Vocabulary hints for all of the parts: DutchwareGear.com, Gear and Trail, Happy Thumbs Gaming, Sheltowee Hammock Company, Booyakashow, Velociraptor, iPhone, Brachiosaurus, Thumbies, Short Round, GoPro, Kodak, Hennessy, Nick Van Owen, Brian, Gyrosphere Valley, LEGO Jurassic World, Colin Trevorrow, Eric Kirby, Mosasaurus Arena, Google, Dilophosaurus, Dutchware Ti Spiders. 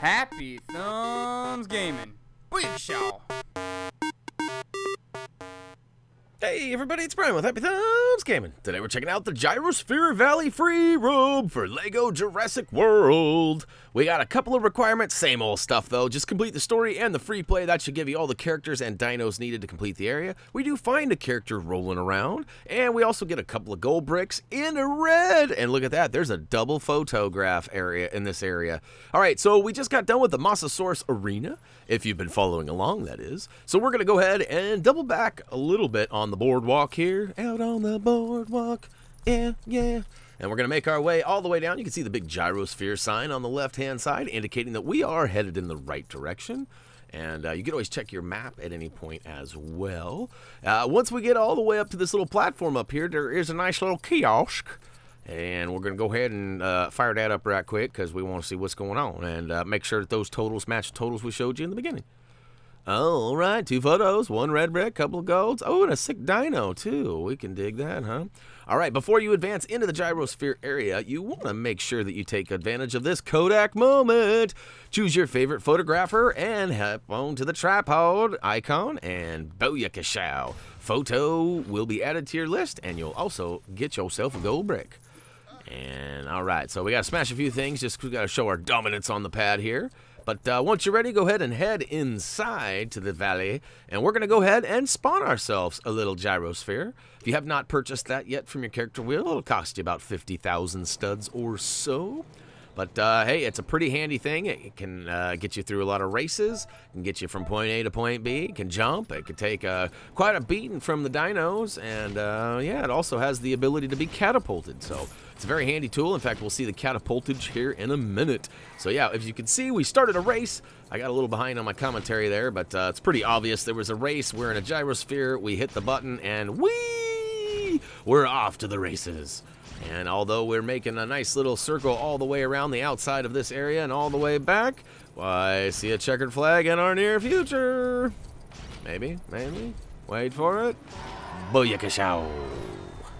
Happy Thumbs Gaming. Booyah! Hey everybody, it's Brian with Happy Thumbs Gaming. Today we're checking out the Gyrosphere Valley free roam for LEGO Jurassic World. We got a couple of requirements, same old stuff though. Just complete the story and the free play. That should give you all the characters and dinos needed to complete the area. We do find a character rolling around, and we also get a couple of gold bricks in a red. And look at that, there's a double photograph area in this area. All right, so we just got done with the Mosasaurus Arena, if you've been following along, that is. So we're gonna go ahead and double back a little bit on the boardwalk here, out on the boardwalk, yeah, and we're gonna make our way all the way down. You can see the big gyrosphere sign on the left hand side indicating that we are headed in the right direction, and you can always check your map at any point as well. Once we get all the way up to this little platform up here, there is a nice little kiosk, and we're gonna go ahead and fire that up right quick because we want to see what's going on, and make sure that those totals match the totals we showed you in the beginning. All right, 2 photos, 1 red brick, couple of golds. Oh, and a sick dino, too. We can dig that, huh? All right, before you advance into the gyrosphere area, you want to make sure that you take advantage of this Kodak moment. Choose your favorite photographer and hop onto the tripod icon, and booyakashow. Photo will be added to your list, and you'll also get yourself a gold brick. And all right, so we got to smash a few things. Just got to show our dominance on the pad here. But once you're ready, go ahead and head inside to the valley, and we're going to go ahead and spawn ourselves a little gyrosphere. If you have not purchased that yet from your character wheel, it'll cost you about 50,000 studs or so. But hey, it's a pretty handy thing. It can get you through a lot of races. It can get you from point A to point B. It can jump. It can take quite a beating from the dinos. And yeah, it also has the ability to be catapulted. So it's a very handy tool. In fact, we'll see the catapultage here in a minute. So yeah, if you can see, we started a race. I got a little behind on my commentary there, but it's pretty obvious there was a race. We're in a gyrosphere. We hit the button, and whee! We're off to the races. And although we're making a nice little circle all the way around the outside of this area and all the way back, I see a checkered flag in our near future. Maybe, maybe. Wait for it. Booyakashow.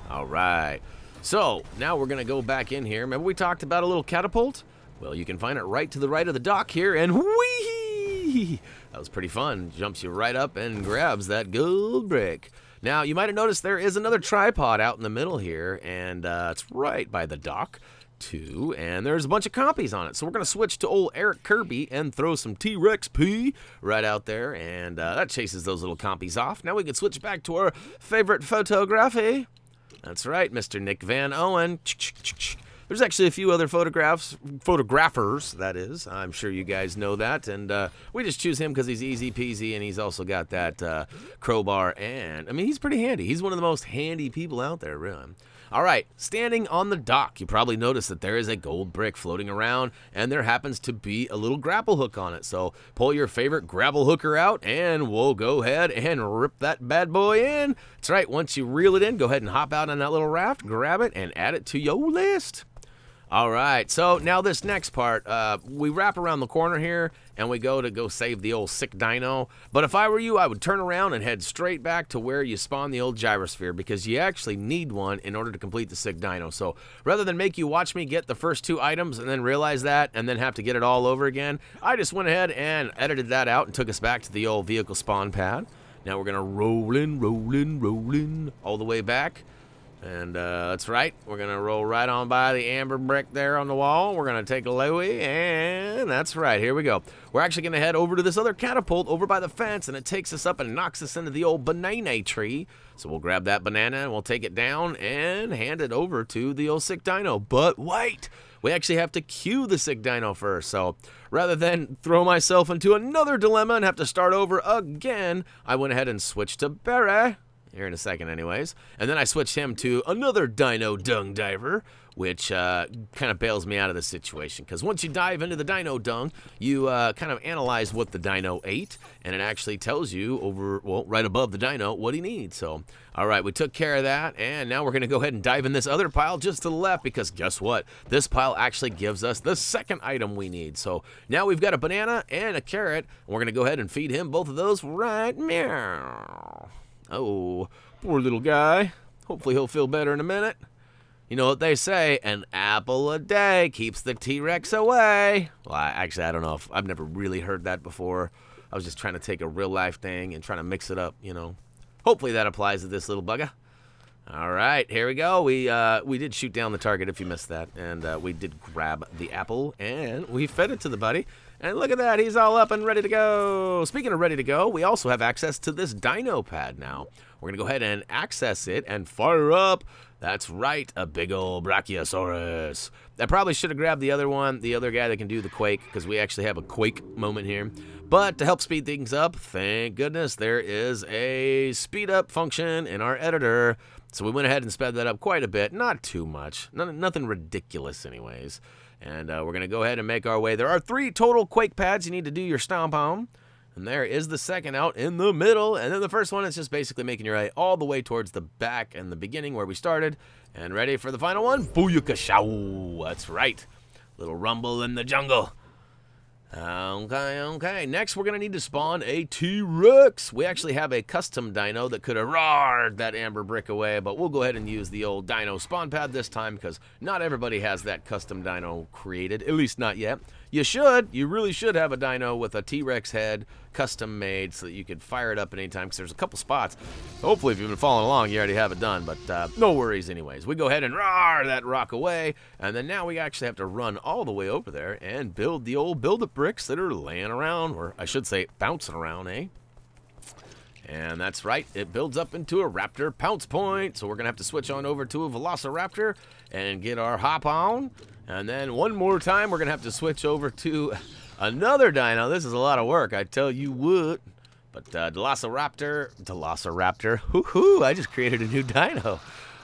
All right. So, now we're going to go back in here. Remember we talked about a little catapult? Well, you can find it right to the right of the dock here, and whee! That was pretty fun. Jumps you right up and grabs that gold brick. Now, you might have noticed there is another tripod out in the middle here, and it's right by the dock, too, and there's a bunch of copies on it. So we're going to switch to old Eric Kirby and throw some T-Rex P right out there, and that chases those little copies off. Now we can switch back to our favorite photography. That's right, Mr. Nick Van Owen. There's actually a few other photographers, that is. I'm sure you guys know that. And we just choose him because he's easy peasy, and he's also got that crowbar. And, I mean, he's pretty handy. He's one of the most handy people out there, really. All right, standing on the dock, you probably noticed that there is a gold brick floating around, and there happens to be a little grapple hook on it. So pull your favorite grapple hooker out, and we'll go ahead and rip that bad boy in. That's right, once you reel it in, go ahead and hop out on that little raft, grab it, and add it to your list. All right, so now this next part, we wrap around the corner here, and we go to go save the old sick dino. But if I were you, I would turn around and head straight back to where you spawn the old gyrosphere, because you actually need one in order to complete the sick dino. So rather than make you watch me get the first 2 items and then realize that and then have to get it all over again, I just went ahead and edited that out and took us back to the old vehicle spawn pad. Now we're going to roll in all the way back. And that's right, we're going to roll right on by the amber brick there on the wall. We're going to take a Louie, and that's right, here we go. We're actually going to head over to this other catapult over by the fence, and it takes us up and knocks us into the old banana tree. So we'll grab that banana, and we'll take it down and hand it over to the old sick dino. But wait, we actually have to cue the sick dino first. So rather than throw myself into another dilemma and have to start over again, I went ahead and switched to Barry. Here in a second anyways, and then I switched him to another dino dung diver, which kind of bails me out of the situation, because once you dive into the dino dung, you kind of analyze what the dino ate, and it actually tells you over, well, right above the dino what he needs. So all right, we took care of that, and now we're going to go ahead and dive in this other pile just to the left, because guess what, this pile actually gives us the second item we need. So now we've got a banana and a carrot, and we're going to go ahead and feed him both of those right now. Oh, poor little guy. Hopefully he'll feel better in a minute. You know what they say, an apple a day keeps the T-Rex away. Well, I don't know if I've never really heard that before. I was just trying to take a real-life thing and trying to mix it up, you know. Hopefully that applies to this little bugger. All right, here we go. We did shoot down the target, if you missed that, and we did grab the apple, and we fed it to the buddy. And look at that, he's all up and ready to go. Speaking of ready to go, we also have access to this dino pad now. We're going to go ahead and access it and fire up. That's right, a big old Brachiosaurus. I probably should have grabbed the other one, the other guy that can do the quake, because we actually have a quake moment here. But to help speed things up, thank goodness, there is a speed up function in our editor. So we went ahead and sped that up quite a bit. Not too much. Nothing ridiculous anyways. And we're going to go ahead and make our way. There are 3 total quake pads you need to do your stomp on. And there is the second out in the middle. And then the first one is just basically making your way all the way towards the back and the beginning where we started. And ready for the final one? Booyakashaw. That's right. Little rumble in the jungle. Okay, okay. Next, we're going to need to spawn a T-Rex. We actually have a custom dino that could have roared that amber brick away, but we'll go ahead and use the old dino spawn pad this time because not everybody has that custom dino created, at least not yet. You should. You really should have a dino with a T-Rex head custom made so that you could fire it up at any time because there's a couple spots. Hopefully, if you've been following along, you already have it done, but no worries anyways. We go ahead and roar that rock away, and then now we actually have to run all the way over there and build the old build-up bricks that are laying around, or I should say bouncing around, eh? And that's right, it builds up into a raptor pounce point, so we're gonna have to switch on over to a velociraptor and get our hop on, and then one more time we're gonna have to switch over to another dino. This is a lot of work, I tell you what. But Dilophosaurus, whoo-hoo, I just created a new dino.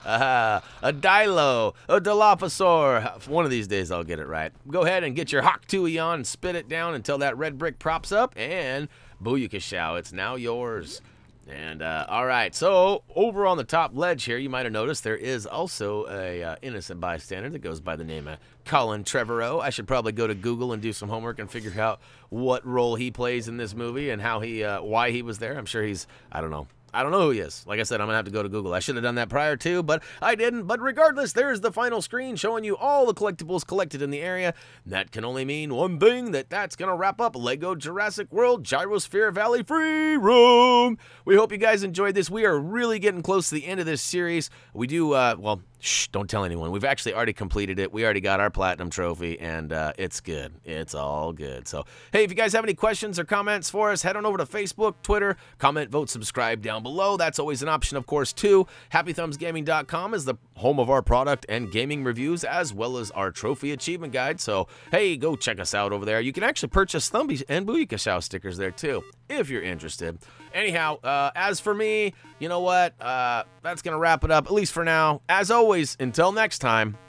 A Dilo, a Dilophosaur. One of these days I'll get it right. Go ahead and get your Hawk Tui on and spit it down until that red brick props up, and booyakashow, it's now yours. And all right, so over on the top ledge here, you might have noticed there is also a innocent bystander that goes by the name of Colin Trevorrow. I should probably go to Google and do some homework and figure out what role he plays in this movie and how he, why he was there. I'm sure he's, I don't know who he is. Like I said, I'm going to have to go to Google. I should have done that prior to, but I didn't. But regardless, there's the final screen showing you all the collectibles collected in the area. And that can only mean one thing, that's going to wrap up LEGO Jurassic World Gyrosphere Valley Free Roam. We hope you guys enjoyed this. We are really getting close to the end of this series. We do, well, shh, don't tell anyone. We've actually already completed it. We already got our platinum trophy, and it's good. It's all good. So, hey, if you guys have any questions or comments for us, head on over to Facebook, Twitter, comment, vote, subscribe down below. That's always an option, of course, too. HappyThumbsGaming.com is the home of our product and gaming reviews, as well as our trophy achievement guide. So, hey, go check us out over there. You can actually purchase Thumbies and Booyakashow stickers there, too, if you're interested. Anyhow, as for me, you know what? That's going to wrap it up, at least for now. As always, until next time,